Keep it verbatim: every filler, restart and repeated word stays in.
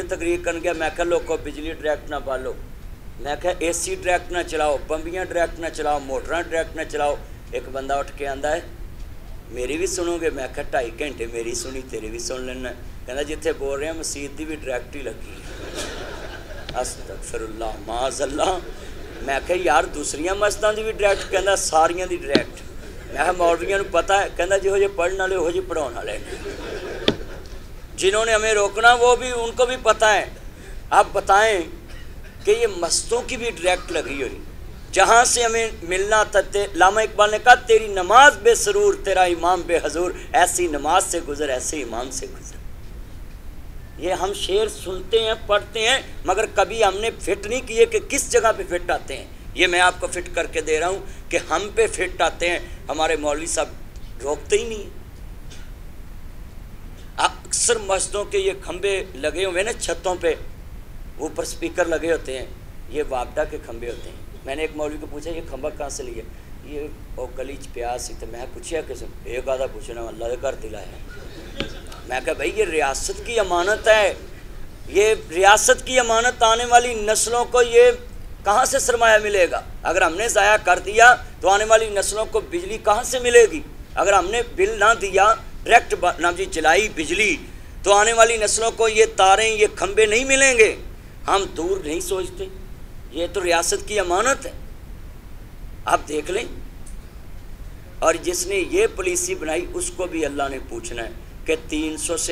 तकरीर कर गया, मैं लोगों बिजली डायरैक्ट ना बालो, मैं ए सी डायरैक्ट ना चलाओ, बंबियाँ डायरैक्ट ना चलाओ, मोटर डायरैक्ट ना चलाओ। एक बंदा उठ के आंदा है मेरी भी सुनोगे, मैं ढाई घंटे मेरी सुनी तेरी भी सुन लेना। कहना जिथे बोल रहे हैं मसीत की भी डायरैक्ट ही लगी। अस्तगफिरुल्लाह माज़ल्लाह। मैं क्या यार दूसरिया मस्तां की भी डायरैक्ट, कहना सारिया की डायरैक्ट। मैं मौलवियों को पता है, कहना जिहो जे पढ़ने वाले उहो जे पढ़ाने वाले, जिन्होंने हमें रोकना वो भी उनको भी पता है। आप बताएं कि ये मस्तों की भी डायरैक्ट लगी हुई, जहाँ से हमें मिलना था। अल्लामा इकबाल ने कहा तेरी नमाज बेसरूर तेरा इमाम बेहजूर, ऐसी नमाज से गुजर ऐसे इमाम से गुजर। ये हम शेर सुनते हैं पढ़ते हैं, मगर कभी हमने फिट नहीं किए कि किस जगह पे फिट आते हैं। ये मैं आपको फिट करके दे रहा हूँ कि हम पे फिट आते हैं, हमारे मौलवी साहब रोकते ही नहीं है। अक्सर मस्जिदों के ये खंबे लगे हुए ना छतों पे, ऊपर स्पीकर लगे होते हैं, ये वापडा के खंबे होते हैं। मैंने एक मौलवी को पूछा ये खंबा कहाँ से लिया, ये वो गलीच प्यास ही। तो मैं पूछा किस एक आधा पूछना अल्लाह के घर दिलाया। मैं कहा भाई ये रियासत की अमानत है, ये रियासत की अमानत, आने वाली नस्लों को ये कहाँ से सरमाया मिलेगा। अगर हमने ज़ाया कर दिया तो आने वाली नस्लों को बिजली कहाँ से मिलेगी। अगर हमने बिल ना दिया, डायरेक्ट नाम जी चलाई बिजली, तो आने वाली नस्लों को ये तारें ये खंबे नहीं मिलेंगे। हम दूर नहीं सोचते, ये तो रियासत की अमानत है। आप देख लें, और जिसने ये पॉलिसी बनाई उसको भी अल्लाह ने पूछना है कि तीन सौ से